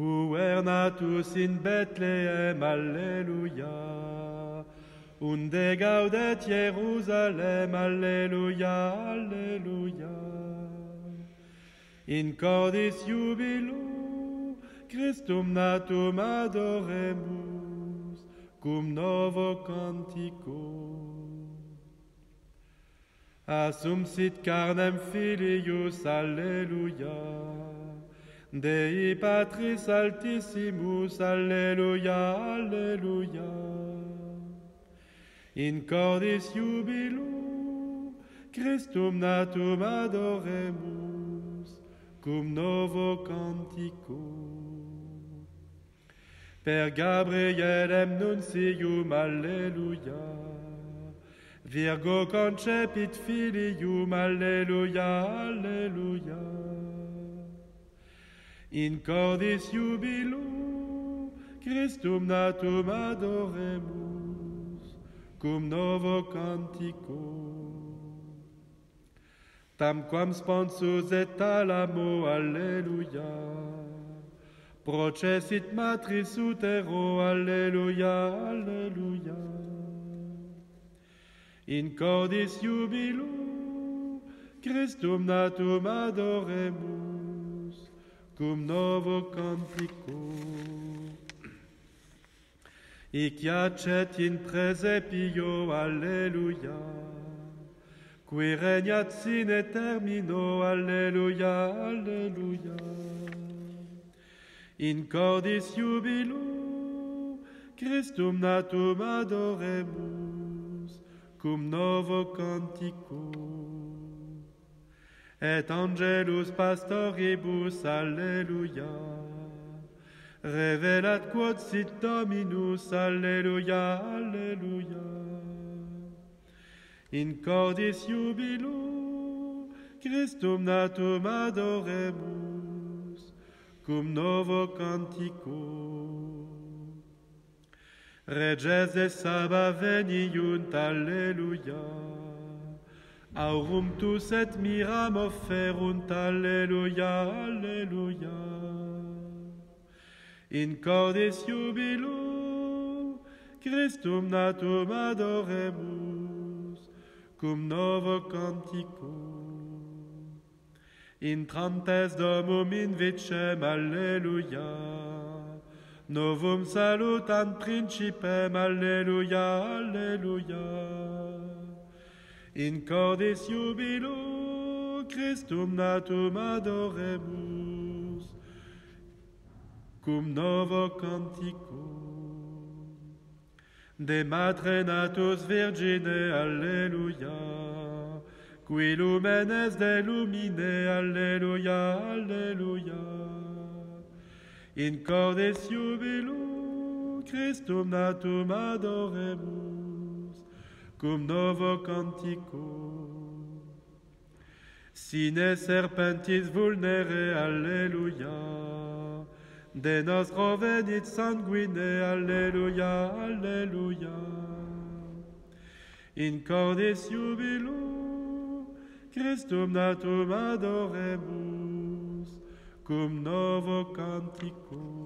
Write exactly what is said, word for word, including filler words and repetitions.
puer natus in Betlehem, alleluia. Unde gaudet Jerusalem, alleluia, alleluia. In cordis jubilo, Christum natum adoremus, cum novo cantico. Assumpsit carnem filius, alleluia. Dei Patris altissimus, alleluia, alleluia. In cordis jubilo, Christum natum adoremus, cum novo cantico. Per Gabrielem nuncium, alleluia. Virgo concepit filium, alleluia, alleluia. In cordis jubilo, Christum natum adoremus, cum novo cantico. Tamquam sponsus et alamo, alleluia. Processit matris utero, alleluia, alleluia. In cordis jubilo, Christum natum adoremus, cum novo cantico. Hic iacet in presepio, alleluia, qui regnat sine termino, alleluia, alleluia. In cordis jubilo, Christum natum adoremus, cum novo cantico. Et angelus pastoribus, alleluia, revelat quod sit Dominus, alleluia, alleluia. In cordis jubilo, Christum natum adoremus, cum novo cantico. Reges de Saba veniunt, alleluia, aurum tus et miram offerunt, alleluia, alleluia. In cordis jubilo, Christum natum adoremus, cum novo cantico. Intrantes domum in vicem, alleluia, novum salutant principem, alleluia, alleluia. In cordis jubilo, Christum natum adoremus, cum novo cantico. De matre natus virgine, alleluia, qui lumenes de lumine, alleluia, alleluia. In cordis jubilo, Christum natum adoremus, cum novo cantico. Sine serpentis vulnere, alleluia, de nos provenit sanguine, alleluia, alleluia. In cordis jubilo, Christum natum adoremus, cum novo cantico.